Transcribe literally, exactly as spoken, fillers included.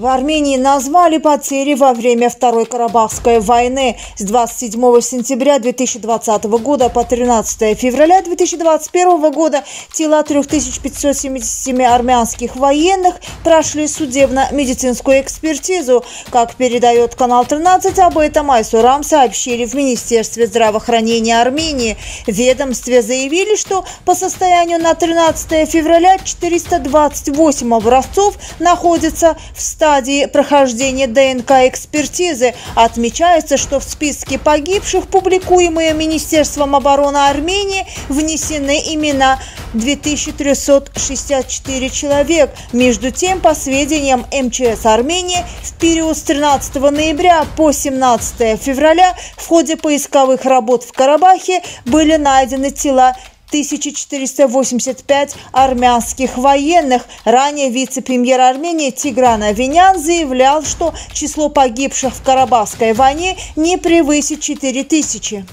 В Армении назвали потери во время Второй Карабахской войны. С двадцать седьмого сентября две тысячи двадцатого года по тринадцатое февраля две тысячи двадцать первого года тела трёх тысяч пятисот семидесяти семи армянских военных прошли судебно-медицинскую экспертизу. Как передает канал тринадцать, об этом Ай-Сурам сообщили в Министерстве здравоохранения Армении. В ведомстве заявили, что по состоянию на тринадцатое февраля четыреста двадцать восемь образцов находятся в стадии стадии прохождения ДНК-экспертизы. Отмечается, что в списке погибших, публикуемые Министерством обороны Армении, внесены имена две тысячи триста шестьдесят четыре человек. Между тем, по сведениям МЧС Армении, в период с тринадцатого ноября по семнадцатое февраля в ходе поисковых работ в Карабахе были найдены тела тысяча четыреста восемьдесят пять армянских военных. Ранее вице-премьер Армении Тигран Авинян заявлял, что число погибших в Карабахской войне не превысит четыре тысячи.